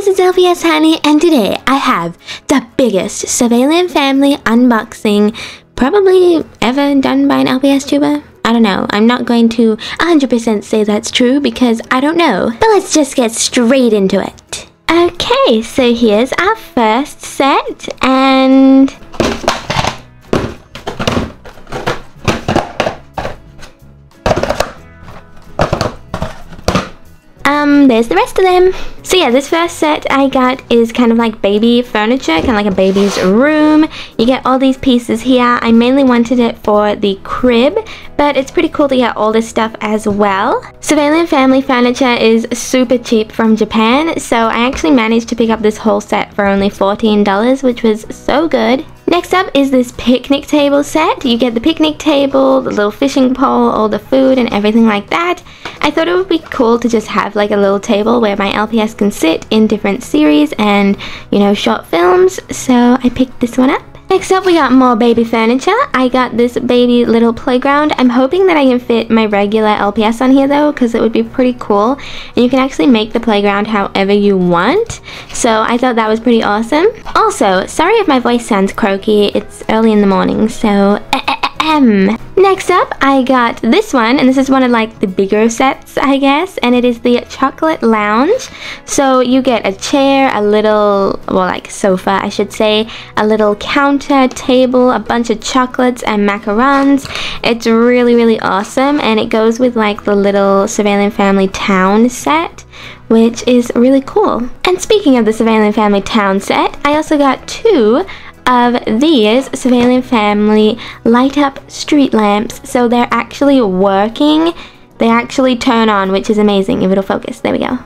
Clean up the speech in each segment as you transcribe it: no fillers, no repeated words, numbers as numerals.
guys, it's LPS Honey, and today I have the biggest Sylvanian Family unboxing probably ever done by an LPS tuber. I don't know. I'm not going to 100% say that's true because I don't know. But let's just get straight into it. Okay, so here's our first set, and there's the rest of them. So yeah, this first set I got is kind of like baby furniture, kind of like a baby's room. You get all these pieces here. I mainly wanted it for the crib, but it's pretty cool to get all this stuff as well. Sylvanian Family furniture is super cheap from Japan, so I actually managed to pick up this whole set for only $14, which was so good. Next up is this picnic table set. You get the picnic table, the little fishing pole, all the food and everything like that. I thought it would be cool to just have like a little table where my LPS can sit in different series and, you know, short films, so I picked this one up. Next up, we got more baby furniture. I got this baby little playground. I'm hoping that I can fit my regular LPS on here though, because it would be pretty cool. And you can actually make the playground however you want. So I thought that was pretty awesome. Also, sorry if my voice sounds croaky. It's early in the morning, so Next up, I got this one, and this is one of like the bigger sets, I guess, and it is the chocolate lounge. So you get a chair, a little, well, like sofa, I should say, a little counter, table, a bunch of chocolates and macarons. It's really, really awesome, and it goes with like the little Sylvanian Family town set, which is really cool. And speaking of the Sylvanian Family town set, I also got two of these Sylvanian Family light up street lamps. So they're actually working. They actually turn on, which is amazing. If it'll focus, there we go,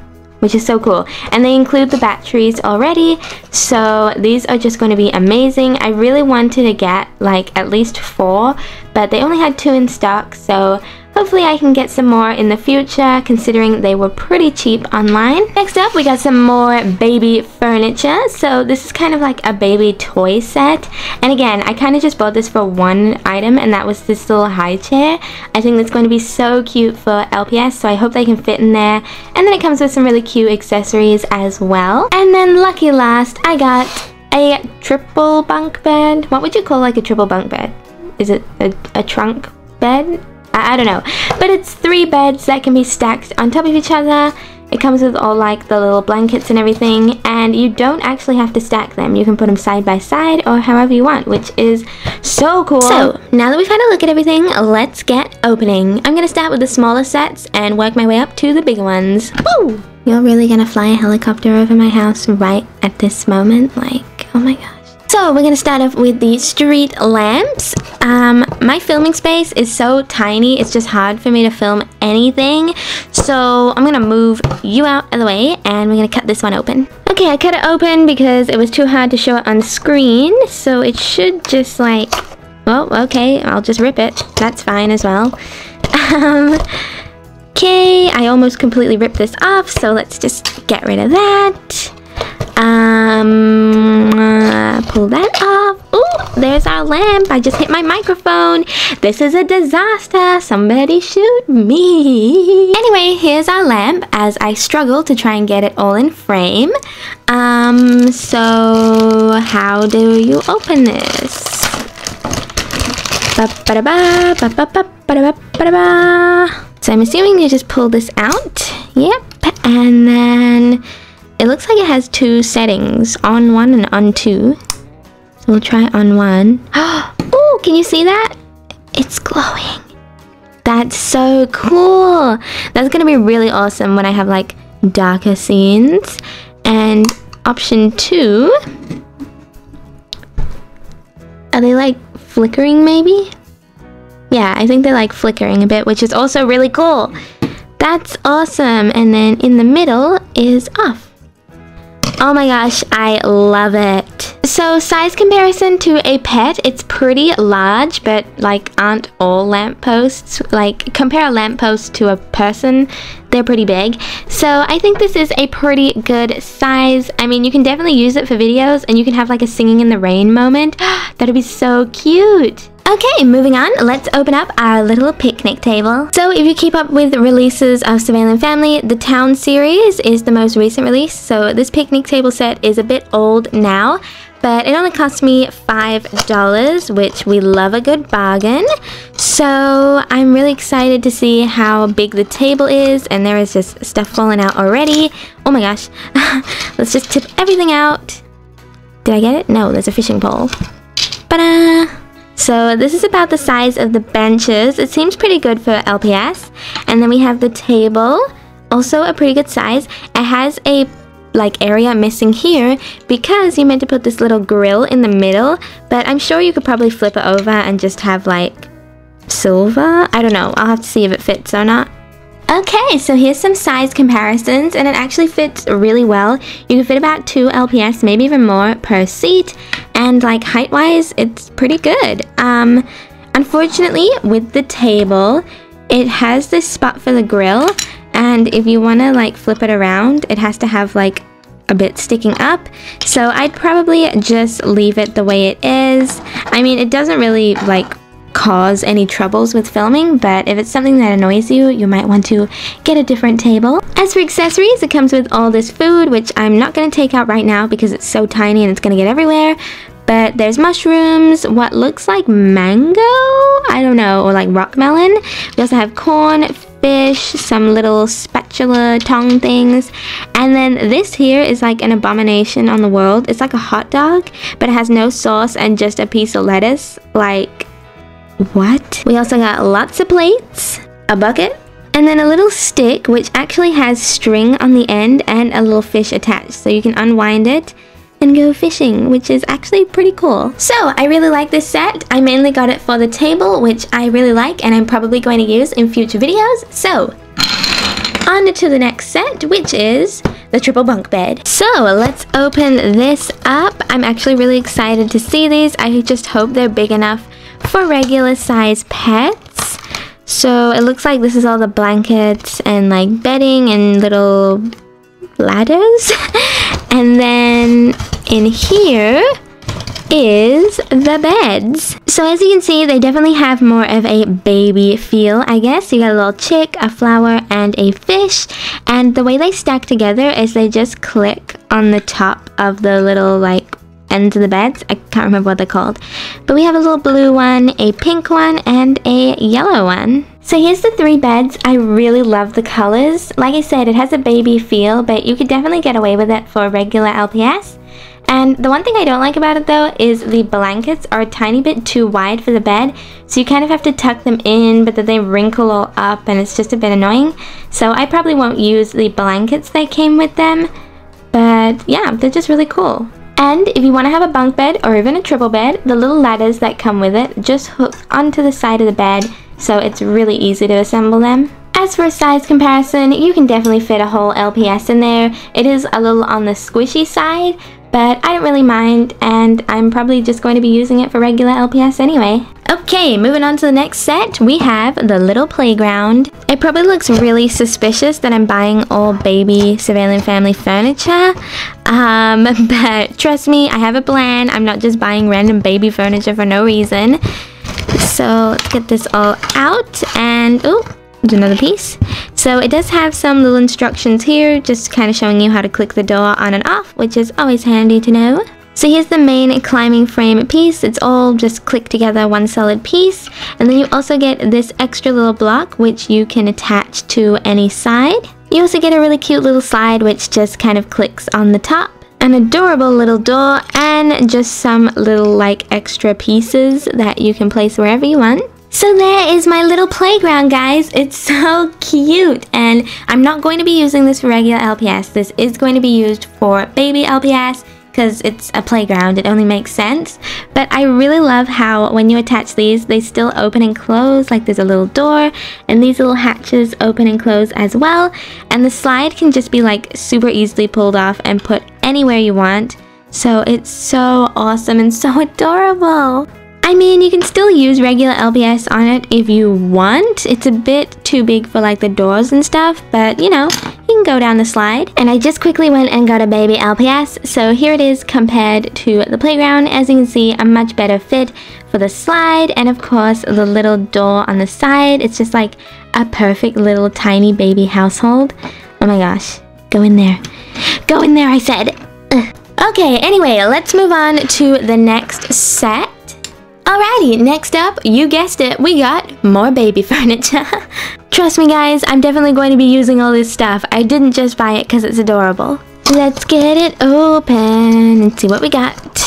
which is so cool. And they include the batteries already, so these are just going to be amazing. I really wanted to get like at least 4, but they only had 2 in stock, so hopefully I can get some more in the future, considering they were pretty cheap online. Next up, we got some more baby furniture. So this is kind of like a baby toy set. And again, I kind of just bought this for one item, and that was this little high chair. I think that's going to be so cute for LPS, so I hope they can fit in there. And then it comes with some really cute accessories as well. And then lucky last, I got a triple bunk bed. What would you call like a triple bunk bed? Is it a trunk bed? I don't know, but it's 3 beds that can be stacked on top of each other. It comes with all like the little blankets and everything, and you don't actually have to stack them. You can put them side by side or however you want, which is so cool. So now that we've had a look at everything, let's get opening. I'm gonna start with the smaller sets and work my way up to the bigger ones. Woo! You're really gonna fly a helicopter over my house right at this moment? Like, oh my god. So we're gonna start off with the street lamps. My filming space is so tiny, it's just hard for me to film anything. So I'm gonna move you out of the way, and we're gonna cut this one open. Okay, I cut it open because it was too hard to show it on screen. So it should just like, well, okay, I'll just rip it. That's fine as well. Okay, I almost completely ripped this off, so let's just get rid of that. Pull that off. Ooh, there's our lamp. I just hit my microphone. This is a disaster. Somebody shoot me. Anyway, here's our lamp as I struggle to try and get it all in frame. So how do you open this? So I'm assuming you just pull this out. Yep, and then it looks like it has 2 settings, on 1 and on 2. So we'll try on 1. Oh, can you see that? It's glowing. That's so cool. That's gonna be really awesome when I have like darker scenes. And option 2. Are they like flickering maybe? Yeah, I think they're like flickering a bit, which is also really cool. That's awesome. And then in the middle is off. Oh my gosh, I love it. So size comparison to a pet, it's pretty large, but like aren't all lampposts, like compare a lamppost to a person, they're pretty big. So I think this is a pretty good size. I mean, you can definitely use it for videos, and you can have like a singing in the rain moment. That'd be so cute. Okay, moving on, let's open up our little picnic table. So if you keep up with releases of Sylvanian Family, the Town series is the most recent release. So this picnic table set is a bit old now, but it only cost me $5, which we love a good bargain. So I'm really excited to see how big the table is, and there is just stuff falling out already. Oh my gosh, let's just tip everything out. Did I get it? No, there's a fishing pole. Ta-da! So this is about the size of the benches. It seems pretty good for LPS. And then we have the table, also a pretty good size. It has a like area missing here because you meant to put this little grill in the middle, but I'm sure you could probably flip it over and just have like silver. I don't know, I'll have to see if it fits or not. Okay, so here's some size comparisons, and it actually fits really well. You can fit about 2 LPS, maybe even more, per seat, and like height wise it's pretty good. Unfortunately with the table it has this spot for the grill, and if you want to like flip it around, it has to have like a bit sticking up. So I'd probably just leave it the way it is. I mean, it doesn't really like cause any troubles with filming, but if it's something that annoys you, you might want to get a different table. As for accessories, it comes with all this food, which I'm not going to take out right now because it's so tiny and it's going to get everywhere. But there's mushrooms, what looks like mango, I don't know, or like rock melon. We also have corn, fish, some little spatula tong things. And then this here is like an abomination on the world. It's like a hot dog, but it has no sauce and just a piece of lettuce. Like, what? We also got lots of plates, a bucket, and then a little stick, which actually has string on the end and a little fish attached. So you can unwind it and go fishing, which is actually pretty cool. So I really like this set. I mainly got it for the table, which I really like and I'm probably going to use in future videos. So on to the next set, which is the triple bunk bed. So let's open this up. I'm actually really excited to see these. I just hope they're big enough for regular size pets. So it looks like this is all the blankets and like bedding and little ladders. And then in here is the beds. So as you can see, they definitely have more of a baby feel, I guess. You got a little chick, a flower, and a fish. And the way they stack together is they just click on the top of the little like ends of the beds. I can't remember what they're called. But we have a little blue one, a pink one, and a yellow one. So here's the 3 beds. I really love the colors. Like I said, it has a baby feel, but you could definitely get away with it for regular LPS. And the one thing I don't like about it though is the blankets are a tiny bit too wide for the bed, so you kind of have to tuck them in, but then they wrinkle all up and it's just a bit annoying. So I probably won't use the blankets that came with them, but yeah, they're just really cool. And if you want to have a bunk bed or even a triple bed, the little ladders that come with it just hook onto the side of the bed, so it's really easy to assemble them. As for a size comparison, you can definitely fit a whole LPS in there. It is a little on the squishy side, but I don't really mind, and I'm probably just going to be using it for regular LPS anyway. Okay, moving on to the next set, we have the little playground. It probably looks really suspicious that I'm buying all baby Sylvanian Family furniture, but trust me, I have a plan. I'm not just buying random baby furniture for no reason. So let's get this all out, and oh, there's another piece. So it does have some little instructions here, just kind of showing you how to click the door on and off, which is always handy to know. So here's the main climbing frame piece. It's all just clicked together, one solid piece. And then you also get this extra little block, which you can attach to any side. You also get a really cute little slide, which just kind of clicks on the top. An adorable little door, and just some little like extra pieces that you can place wherever you want. So there is my little playground, guys. It's so cute, and I'm not going to be using this for regular LPS. This is going to be used for baby LPS, because it's a playground, it only makes sense. But I really love how when you attach these, they still open and close, like there's a little door, and these little hatches open and close as well. And the slide can just be like super easily pulled off and put anywhere you want. So it's so awesome and so adorable. I mean, you can still use regular LPS on it if you want. It's a bit too big for like the doors and stuff, but you know, You can go down the slide. And I just quickly went and got a baby LPS, so here it is compared to the playground. As you can see, a much better fit for the slide, and of course the little door on the side. It's just like a perfect little tiny baby household. Oh my gosh, go in there. Go in there, I said. Ugh. Okay, anyway, let's move on to the next set. Alrighty, next up, you guessed it, we got more baby furniture. Trust me guys, I'm definitely going to be using all this stuff. I didn't just buy it because it's adorable. Let's get it open and see what we got.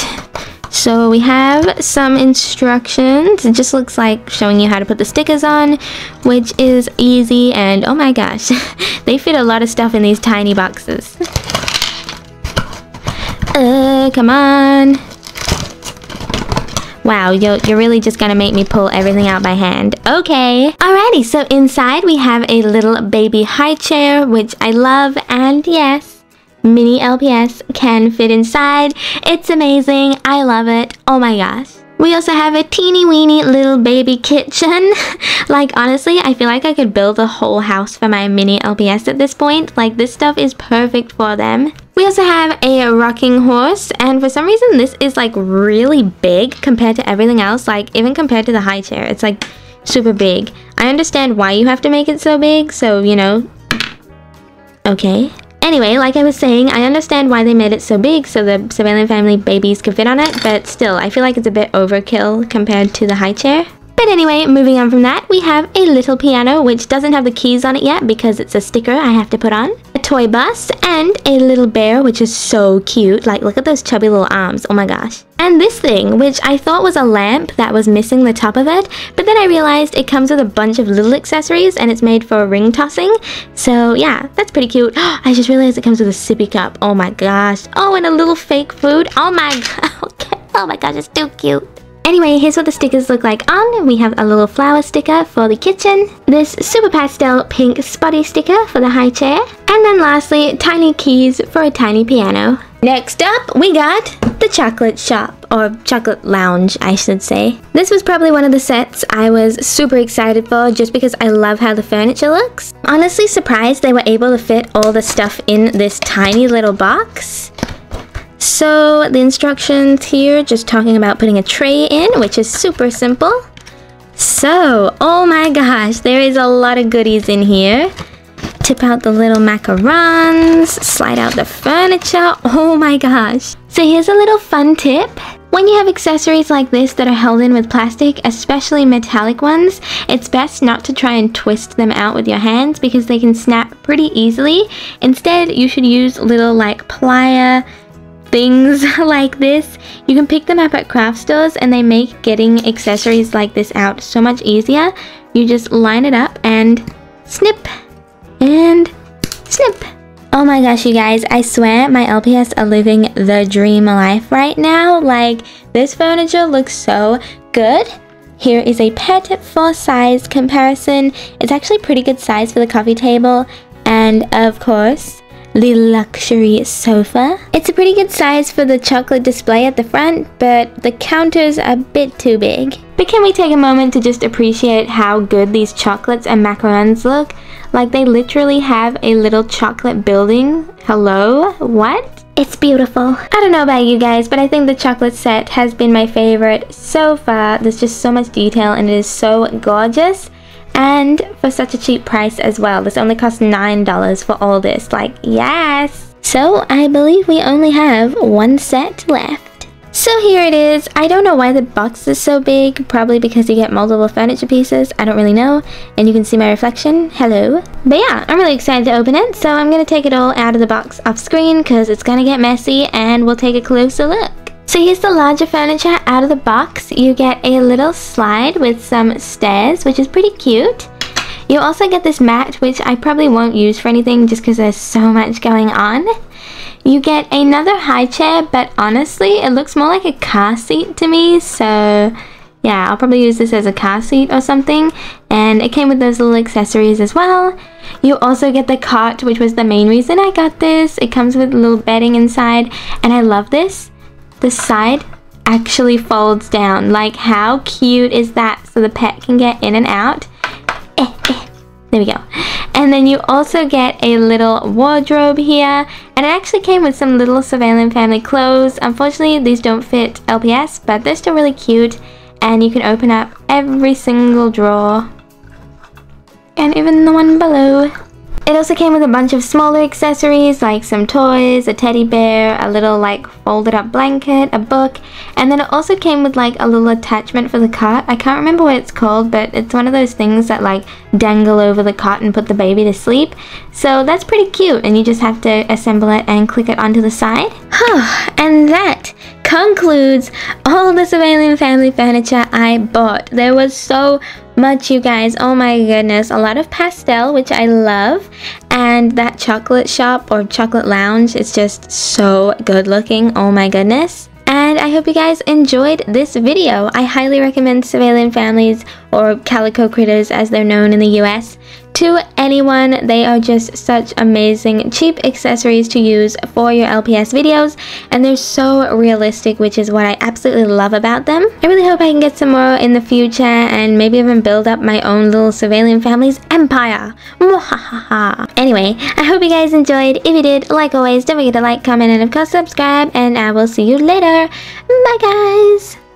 So we have some instructions. It just looks like showing you how to put the stickers on, which is easy, and oh my gosh, they fit a lot of stuff in these tiny boxes. Come on. Wow, you're really just gonna make me pull everything out by hand. Okay. Alrighty, so inside we have a little baby high chair, which I love, and yes, mini LPS can fit inside. It's amazing, I love it, oh my gosh. We also have a teeny weeny little baby kitchen. Like honestly, I feel like I could build a whole house for my mini LPS at this point. Like this stuff is perfect for them. We also have a rocking horse, and for some reason this is like really big compared to everything else, like even compared to the high chair, it's like super big. I understand why you have to make it so big, so you know, okay. Anyway, like I was saying, I understand why they made it so big so the Sylvanian Family babies could fit on it, but still, I feel like it's a bit overkill compared to the high chair. But anyway, moving on from that, we have a little piano, which doesn't have the keys on it yet because it's a sticker I have to put on. A toy bus, and a little bear, which is so cute. Like, look at those chubby little arms. Oh my gosh. And this thing, which I thought was a lamp that was missing the top of it, but then I realized it comes with a bunch of little accessories, and it's made for ring tossing. So yeah, that's pretty cute. I just realized it comes with a sippy cup. Oh my gosh. Oh, and a little fake food. Oh my god. Oh my gosh, it's too cute. Anyway, here's what the stickers look like on. We have a little flower sticker for the kitchen, this super pastel pink spotty sticker for the high chair, and then lastly, tiny keys for a tiny piano. Next up, we got the chocolate shop, or chocolate lounge, I should say. This was probably one of the sets I was super excited for just because I love how the furniture looks. Honestly surprised they were able to fit all the stuff in this tiny little box. So the instructions here, just talking about putting a tray in, which is super simple. So, oh my gosh, there is a lot of goodies in here. Tip out the little macarons, slide out the furniture, oh my gosh. So here's a little fun tip. When you have accessories like this that are held in with plastic, especially metallic ones, it's best not to try and twist them out with your hands because they can snap pretty easily. Instead, you should use little like plier things like this. You can pick them up at craft stores and they make getting accessories like this out so much easier. You just line it up and snip and snip. Oh my gosh, you guys, I swear my LPS are living the dream life right now. Like, this furniture looks so good. Here is a pet for size comparison. It's actually pretty good size for the coffee table, and of course the luxury sofa. It's a pretty good size for the chocolate display at the front, but the counters are a bit too big. But can we take a moment to just appreciate how good these chocolates and macarons look? Like, they literally have a little chocolate building. Hello? What? It's beautiful. I don't know about you guys, but I think the chocolate set has been my favorite so far. There's just so much detail and it is so gorgeous. And for such a cheap price as well. This only cost $9 for all this. Like, yes! So, I believe we only have one set left. So here it is. I don't know why the box is so big. Probably because you get multiple furniture pieces. I don't really know. And you can see my reflection. Hello. But yeah, I'm really excited to open it. So I'm going to take it all out of the box off screen because it's going to get messy and we'll take a closer look. So here's the larger furniture out of the box. You get a little slide with some stairs, which is pretty cute. You also get this mat, which I probably won't use for anything just because there's so much going on. You get another high chair, but honestly, it looks more like a car seat to me. So yeah, I'll probably use this as a car seat or something. And it came with those little accessories as well. You also get the cot, which was the main reason I got this. It comes with a little bedding inside, and I love this. The side actually folds down. Like, how cute is that? So the pet can get in and out. There we go. And And then you also get a little wardrobe here, and it actually came with some little Sylvanian family clothes. Unfortunately, these don't fit LPS, but they're still really cute, and you can open up every single drawer and even the one below. It also came with a bunch of smaller accessories, like some toys, a teddy bear, a little like folded up blanket, a book, and then it also came with like a little attachment for the cot. I can't remember what it's called, but it's one of those things that like dangle over the cot and put the baby to sleep. So that's pretty cute, and you just have to assemble it and click it onto the side. And that concludes all the Sylvanian family furniture I bought. There was so much, you guys. Oh my goodness, a lot of pastel, which I love, and that chocolate shop or chocolate lounge, it's just so good looking. Oh my goodness. And I hope you guys enjoyed this video. I highly recommend Sylvanian Families, or Calico Critters as they're known in the US, to anyone. They are just such amazing cheap accessories to use for your LPS videos, and they're so realistic, which is what I absolutely love about them. I really hope I can get some more in the future and maybe even build up my own little Sylvanian Families empire. Anyway, I hope you guys enjoyed. If you did, like always, don't forget to like, comment, and of course subscribe, and I will see you later. Bye guys!